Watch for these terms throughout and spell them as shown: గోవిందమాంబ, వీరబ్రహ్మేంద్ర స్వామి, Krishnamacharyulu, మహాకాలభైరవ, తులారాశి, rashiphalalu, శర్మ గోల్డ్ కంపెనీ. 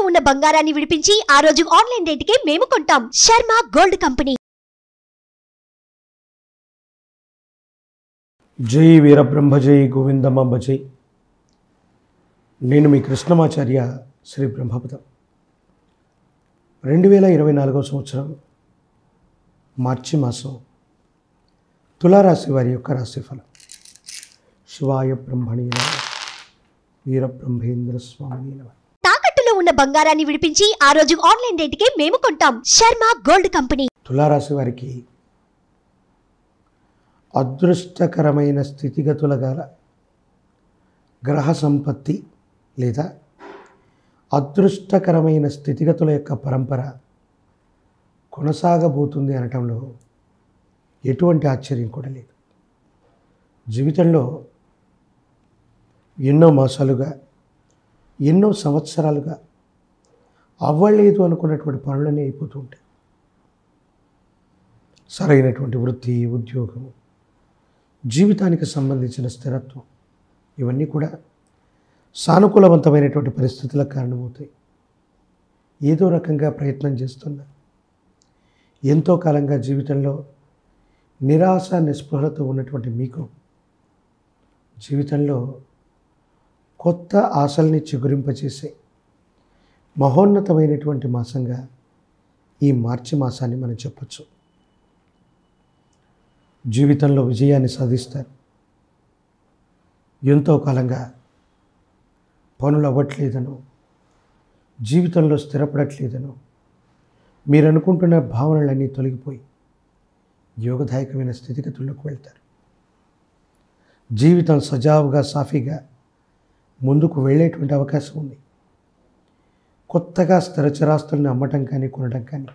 ఇంట్లో ఉన్న బంగారాన్ని విడిపించి ఆ రోజు ఆన్లైన్ రేటుకే మేము కొంటాం. శర్మ గోల్డ్ కంపెనీ. జై వీరబ్రహ్మ, జై గోవిందమాంబ, జై. నేను మీ కృష్ణమాచార్య శ్రీ బ్రహ్మపదం. 2024వ సంవత్సరం మార్చి మాసం తులారాశి వారి యొక్క రాశిఫలం. శివాయ బ్రహ్మణి వీరబ్రహ్మేంద్ర స్వామి. తాకట్టులో ఉన్న బంగారాన్ని విడిపించి ఆ రోజు ఆన్లైన్ రేటుకే మేము కొంటాం. శర్మ గోల్డ్ కంపెనీ. తులారాశి వారికి అదృష్టకరమైన స్థితిగతుల గల గ్రహ సంపత్తి లేదా అదృష్టకరమైన స్థితిగతుల యొక్క పరంపర కొనసాగబోతుంది అనటంలో ఎటువంటి ఆశ్చర్యం కూడా లేదు. జీవితంలో ఎన్నో మాసాలుగా, ఎన్నో సంవత్సరాలుగా అవ్వలేదు అనుకున్నటువంటి పనులన్నీ అయిపోతూ ఉంటాయి. సరైనటువంటి వృత్తి, ఉద్యోగము, జీవితానికి సంబంధించిన స్థిరత్వం, ఇవన్నీ కూడా సానుకూలవంతమైనటువంటి పరిస్థితులకు కారణమవుతాయి. ఏదో రకంగా ప్రయత్నం చేస్తున్నా, ఎంతో కాలంగా జీవితంలో నిరాశ నిస్పృహలతో ఉన్నటువంటి మీకు జీవితంలో కొత్త ఆశల్ని చిగురింపచేసే మహోన్నతమైనటువంటి మాసంగా ఈ మార్చి మాసాన్ని మనం చెప్పచ్చు. జీవితంలో విజయాన్ని సాధిస్తారు. ఎంతో కాలంగా పనులు అవ్వట్లేదనో, జీవితంలో స్థిరపడట్లేదనో మీరు అనుకుంటున్న భావనలన్నీ తొలగిపోయి యోగదాయకమైన స్థితిగతుల్లోకి వెళ్తారు. జీవితం సజావుగా, సాఫీగా ముందుకు వెళ్ళేటువంటి అవకాశం ఉంది. కొత్తగా స్థిరచరాస్తులను అమ్మటం కానీ, కొనడం కానీ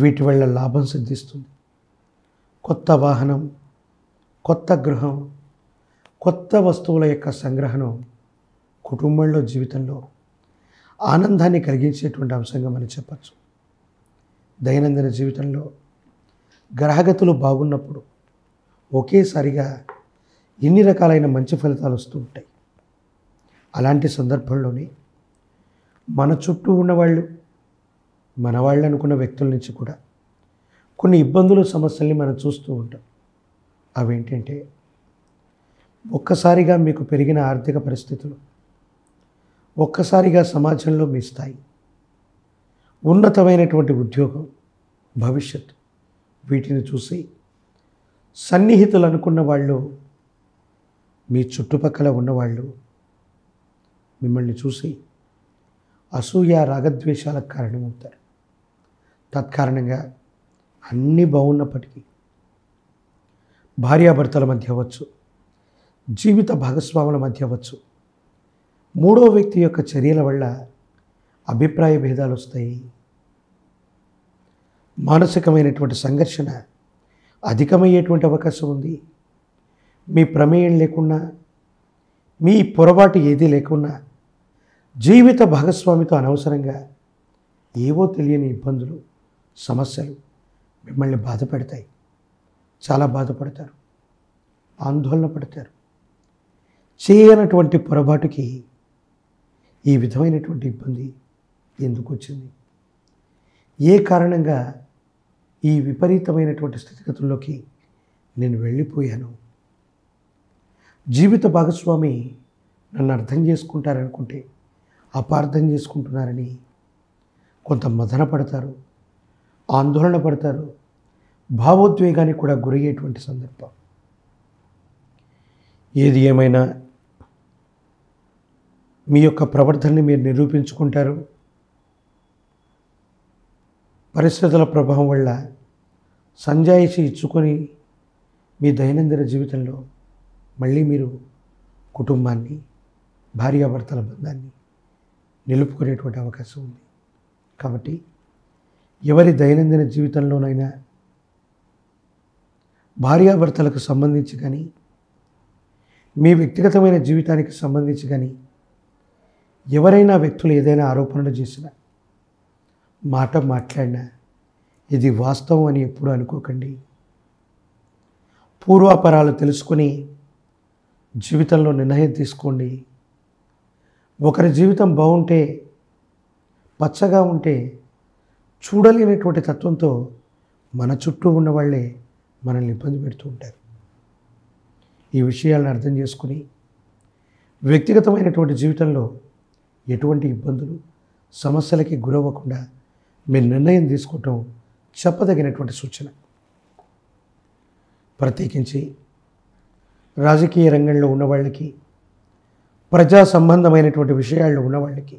వీటి వల్ల లాభం సిద్ధిస్తుంది. కొత్త వాహనం, కొత్త గృహం, కొత్త వస్తువుల యొక్క సంగ్రహణం కుటుంబంలో, జీవితంలో ఆనందాన్ని కలిగించేటువంటి అంశంగా మనం చెప్పచ్చు. దైనందిన జీవితంలో గ్రహగతులు బాగున్నప్పుడు ఒకేసారిగా ఇన్ని రకాలైన మంచి ఫలితాలు వస్తూ ఉంటాయి. అలాంటి సందర్భంలోనే మన చుట్టూ ఉన్నవాళ్ళు, మనవాళ్ళు అనుకున్న వ్యక్తుల నుంచి కూడా కొన్ని ఇబ్బందులు, సమస్యల్ని మనం చూస్తూ ఉంటాం. అవేంటంటే, ఒక్కసారిగా మీకు పెరిగిన ఆర్థిక పరిస్థితులు, ఒక్కసారిగా సమాజంలో మీ స్థాయి, ఉన్నతమైనటువంటి ఉద్యోగం, భవిష్యత్తు, వీటిని చూసి సన్నిహితులు అనుకున్న వాళ్ళు, మీ చుట్టుపక్కల ఉన్నవాళ్ళు మిమ్మల్ని చూసి అసూయ, రాగద్వేషాలకు కారణమవుతారు. తత్కారణంగా అన్నీ బాగున్నప్పటికీ భార్యాభర్తల మధ్య అవ్వచ్చు, జీవిత భాగస్వాముల మధ్య అవ్వచ్చు, మూడో వ్యక్తి యొక్క చర్యల వల్ల అభిప్రాయ భేదాలు వస్తాయి. మానసికమైనటువంటి సంఘర్షణ అధికమయ్యేటువంటి అవకాశం ఉంది. మీ ప్రమేయం లేకున్నా, మీ పొరపాటు ఏదీ లేకున్నా జీవిత భాగస్వామితో అనవసరంగా ఏవో తెలియని ఇబ్బందులు, సమస్యలు మిమ్మల్ని బాధ పెడతాయి. చాలా బాధపడతారు, ఆందోళన పడతారు. చేయనటువంటి పొరపాటుకి ఈ విధమైనటువంటి ఇబ్బంది ఎందుకు వచ్చింది, ఏ కారణంగా ఈ విపరీతమైనటువంటి స్థితిగతుల్లోకి నేను వెళ్ళిపోయాను, జీవిత భాగస్వామి నన్ను అర్థం చేసుకుంటారనుకుంటే అపార్థం చేసుకుంటున్నారని కొంత మదన పడతారు, ఆందోళన పడతారు, భావోద్వేగానికి కూడా గురయ్యేటువంటి సందర్భం. ఏది ఏమైనా మీ యొక్క ప్రవర్తనని మీరు నిరూపించుకుంటారు. పరిస్థితుల ప్రభావం వల్ల సంజాయిషి ఇచ్చుకొని మీ దైనందిన జీవితంలో మళ్ళీ మీరు కుటుంబాన్ని, భార్యాభర్తల బంధాన్ని నిలుపుకునేటువంటి అవకాశం ఉంది. కాబట్టి ఎవరి దైనందిన జీవితంలోనైనా భార్యాభర్తలకు సంబంధించి కానీ, మీ వ్యక్తిగతమైన జీవితానికి సంబంధించి కానీ ఎవరైనా వ్యక్తులు ఏదైనా ఆరోపణలు చేసినా, మాట మాట్లాడినా ఇది వాస్తవం అని ఎప్పుడూ అనుకోకండి. పూర్వాపరాలు తెలుసుకొని జీవితంలో నిర్ణయం తీసుకోండి. ఒకరి జీవితం బాగుంటే పచ్చగా ఉంటే చూడలేనటువంటి తత్వంతో మన చుట్టూ ఉన్నవాళ్లే మనల్ని ఇబ్బంది పెడుతూ ఉంటారు. ఈ విషయాలను అర్థం చేసుకుని వ్యక్తిగతమైనటువంటి జీవితంలో ఎటువంటి ఇబ్బందులు సమస్యలకి గురవ్వకుండా మీరు నిర్ణయం తీసుకోవటం చెప్పదగినటువంటి సూచన. ప్రత్యేకించి రాజకీయ రంగంలో ఉన్నవాళ్ళకి, ప్రజా సంబంధమైనటువంటి విషయాల్లో ఉన్నవాళ్ళకి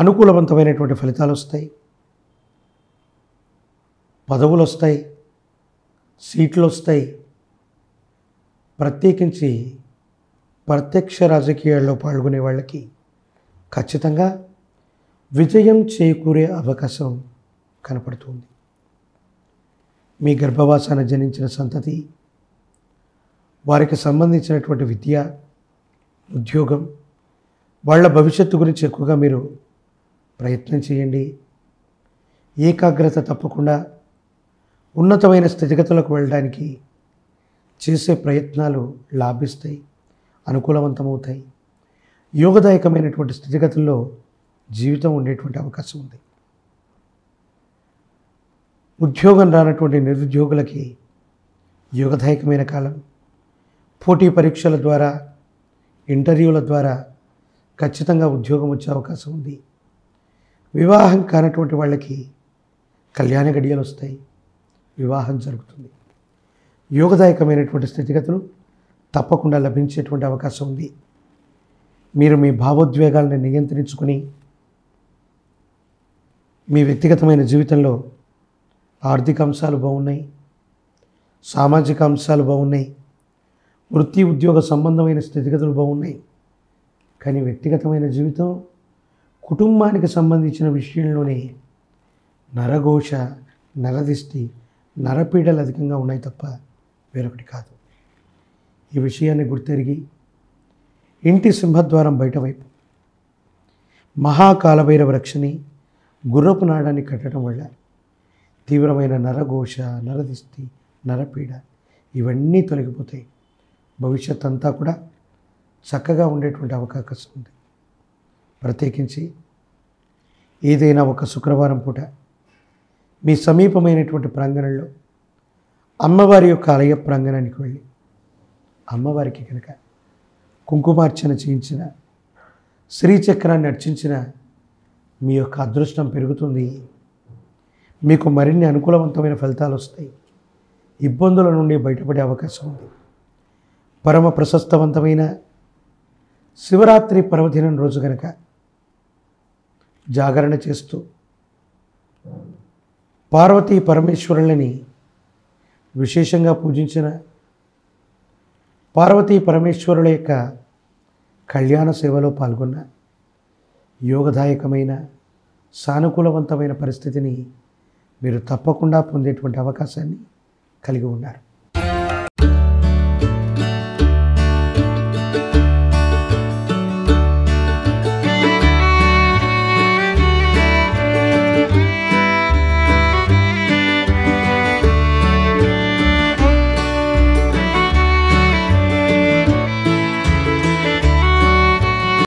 అనుకూలవంతమైనటువంటి ఫలితాలు వస్తాయి, పదవులు వస్తాయి, సీట్లు వస్తాయి. ప్రత్యేకించి ప్రత్యక్ష రాజకీయాల్లో పాల్గొనే వాళ్ళకి ఖచ్చితంగా విజయం చేకూరే అవకాశం కనపడుతుంది. మీ గర్భవాసాన జనించిన సంతతి వారికి సంబంధించినటువంటి విద్య, ఉద్యోగం, వాళ్ళ భవిష్యత్తు గురించి ఎక్కువగా మీరు ప్రయత్నం చేయండి. ఏకాగ్రత తప్పకుండా ఉన్నతమైన స్థితిగతులకు వెళ్ళడానికి చేసే ప్రయత్నాలు లాభిస్తాయి, అనుకూలవంతమవుతాయి. యోగదాయకమైనటువంటి స్థితిగతుల్లో జీవితం ఉండేటువంటి అవకాశం ఉంది. ఉద్యోగం రానటువంటి నిరుద్యోగులకి యోగదాయకమైన కాలం. పోటీ పరీక్షల ద్వారా, ఇంటర్వ్యూల ద్వారా ఖచ్చితంగా ఉద్యోగం వచ్చే అవకాశం ఉంది. వివాహం కానటువంటి వాళ్ళకి కళ్యాణ గడియలు వస్తాయి, వివాహం జరుగుతుంది. యోగదాయకమైనటువంటి స్థితిగతులు తప్పకుండా లభించేటువంటి అవకాశం ఉంది. మీరు మీ భావోద్వేగాలను నియంత్రించుకొని మీ వ్యక్తిగతమైన జీవితంలో ఆర్థిక అంశాలు బాగున్నాయి, సామాజిక అంశాలు బాగున్నాయి, వృత్తి ఉద్యోగ సంబంధమైన స్థితిగతులు బాగున్నాయి. కానీ వ్యక్తిగతమైన జీవితం, కుటుంబానికి సంబంధించిన విషయంలోనే నరఘోష, నరదిష్టి, నరపీడలు అధికంగా ఉన్నాయి తప్ప వేరొకటి కాదు. ఈ విషయాన్ని గుర్తెరిగి ఇంటి సింహద్వారం బయటవైపు మహాకాలభైరవ రక్షని, గుర్రపు నాడాన్ని కట్టడం వల్ల తీవ్రమైన నరఘోష, నరదిష్టి, నరపీడ ఇవన్నీ తొలగిపోతాయి. భవిష్యత్ అంతా కూడా చక్కగా ఉండేటువంటి అవకాశం ఉంది. ప్రత్యేకించి ఏదైనా ఒక శుక్రవారం పూట మీ సమీపమైనటువంటి ప్రాంగణంలో అమ్మవారి యొక్క ఆలయ ప్రాంగణానికి వెళ్ళి అమ్మవారికి కనుక కుంకుమార్చన చేయించిన, శ్రీచక్రాన్ని అర్చించిన మీ యొక్క అదృష్టం పెరుగుతుంది. మీకు మరిన్ని అనుకూలవంతమైన ఫలితాలు వస్తాయి. ఇబ్బందుల నుండి బయటపడే అవకాశం ఉంది. పరమ ప్రశస్తవంతమైన శివరాత్రి పర్వదినం రోజు కనుక జాగరణ చేస్తూ పార్వతీ పరమేశ్వరులని విశేషంగా పూజించిన, పార్వతీ పరమేశ్వరుల యొక్క కళ్యాణ సేవలో పాల్గొన్న యోగదాయకమైన సానుకూలవంతమైన పరిస్థితిని మీరు తప్పకుండా పొందేటువంటి అవకాశాన్ని కలిగి ఉన్నారు.